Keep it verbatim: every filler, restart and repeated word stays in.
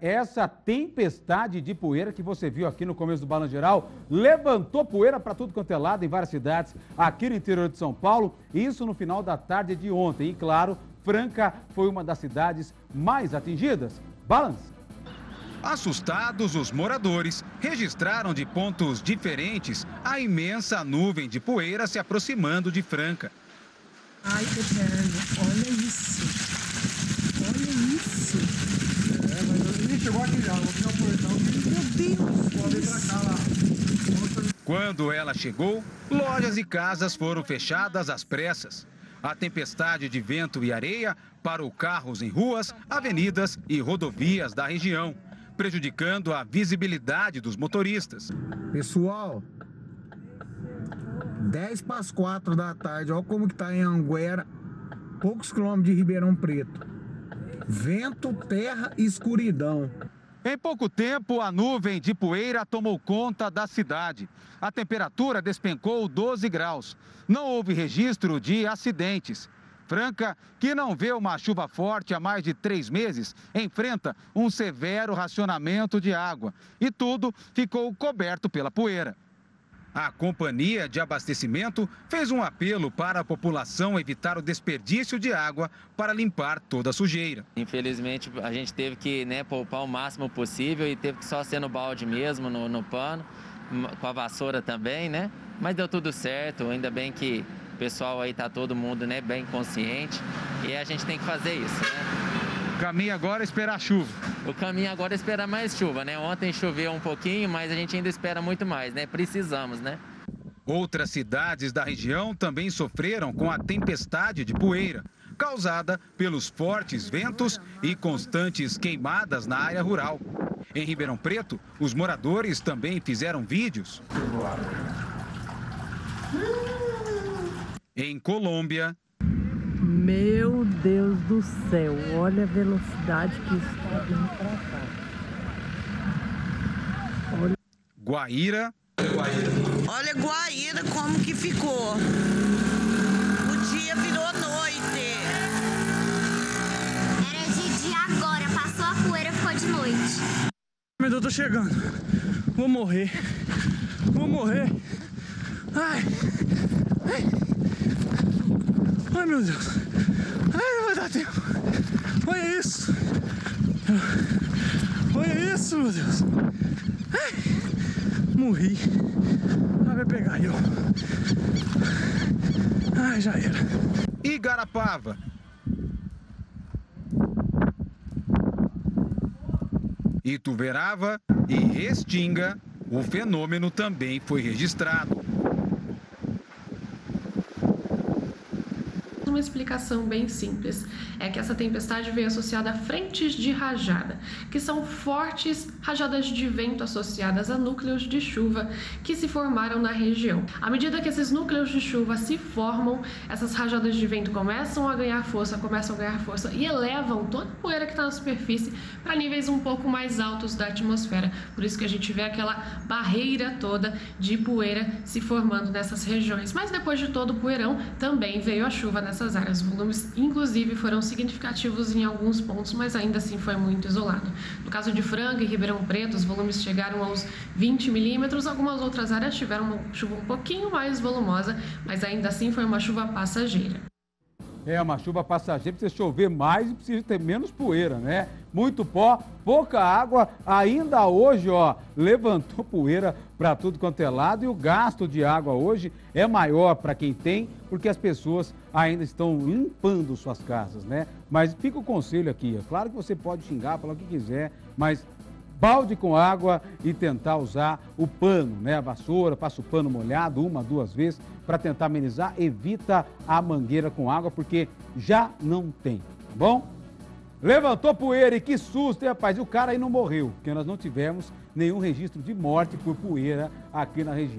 Essa tempestade de poeira que você viu aqui no começo do Balanço Geral levantou poeira para tudo quanto é lado em várias cidades aqui no interior de São Paulo, isso no final da tarde de ontem. E claro, Franca foi uma das cidades mais atingidas. Balanço. Assustados, os moradores registraram de pontos diferentes a imensa nuvem de poeira se aproximando de Franca. Ai, Fernando, olha isso. Olha isso. Quando ela chegou, lojas e casas foram fechadas às pressas. A tempestade de vento e areia parou carros em ruas, avenidas e rodovias da região, prejudicando a visibilidade dos motoristas. Pessoal, dez para as quatro da tarde, olha como que está em Anguera, poucos quilômetros de Ribeirão Preto. Vento, terra e escuridão. Em pouco tempo, a nuvem de poeira tomou conta da cidade. A temperatura despencou doze graus. Não houve registro de acidentes. Franca, que não vê uma chuva forte há mais de três meses, enfrenta um severo racionamento de água. E tudo ficou coberto pela poeira. A Companhia de Abastecimento fez um apelo para a população evitar o desperdício de água para limpar toda a sujeira. Infelizmente, a gente teve que, né, poupar o máximo possível e teve que só ser no balde mesmo, no, no pano, com a vassoura também, né? Mas deu tudo certo, ainda bem que o pessoal aí está todo mundo, né, bem consciente e a gente tem que fazer isso, né? O caminho agora é esperar chuva. O caminho agora é esperar mais chuva, né? Ontem choveu um pouquinho, mas a gente ainda espera muito mais, né? Precisamos, né? Outras cidades da região também sofreram com a tempestade de poeira, causada pelos fortes ventos e constantes queimadas na área rural. Em Ribeirão Preto, os moradores também fizeram vídeos. Em Colômbia... Meu Deus do céu, olha a velocidade que isso está vindo para cá. Olha... Guaíra. Olha Guaíra como que ficou. O dia virou noite. Era de dia agora, passou a poeira, ficou de noite. Meu Deus, tô chegando. Vou morrer. Vou morrer. Ai. Ai. Ai, meu Deus! Ai, não vai dar tempo! Olha isso! Olha isso, meu Deus! Ai, morri! Ah, vai pegar eu! Ai, já era! Igarapava! Ituverava e Extinga, o fenômeno também foi registrado. Uma explicação bem simples é que essa tempestade veio associada a frentes de rajada, que são fortes rajadas de vento associadas a núcleos de chuva que se formaram na região. À medida que esses núcleos de chuva se formam, essas rajadas de vento começam a ganhar força, começam a ganhar força e elevam toda a poeira que está na superfície para níveis um pouco mais altos da atmosfera. Por isso que a gente vê aquela barreira toda de poeira se formando nessas regiões. Mas depois de todo o poeirão, também veio a chuva nessa Essas áreas. Os volumes, inclusive, foram significativos em alguns pontos, mas ainda assim foi muito isolado. No caso de Franca e Ribeirão Preto, os volumes chegaram aos vinte milímetros. Algumas outras áreas tiveram uma chuva um pouquinho mais volumosa, mas ainda assim foi uma chuva passageira. É uma chuva passageira, precisa chover mais e precisa ter menos poeira, né? Muito pó, pouca água, ainda hoje, ó, levantou poeira para tudo quanto é lado e o gasto de água hoje é maior para quem tem, porque as pessoas ainda estão limpando suas casas, né? Mas fica o conselho aqui, é claro que você pode xingar, falar o que quiser, mas balde com água e tentar usar o pano, né? A vassoura, passa o pano molhado uma, duas vezes para tentar amenizar, evita a mangueira com água, porque já não tem, tá bom? Levantou poeira e que susto, hein, rapaz? E o cara aí não morreu, porque nós não tivemos nenhum registro de morte por poeira aqui na região.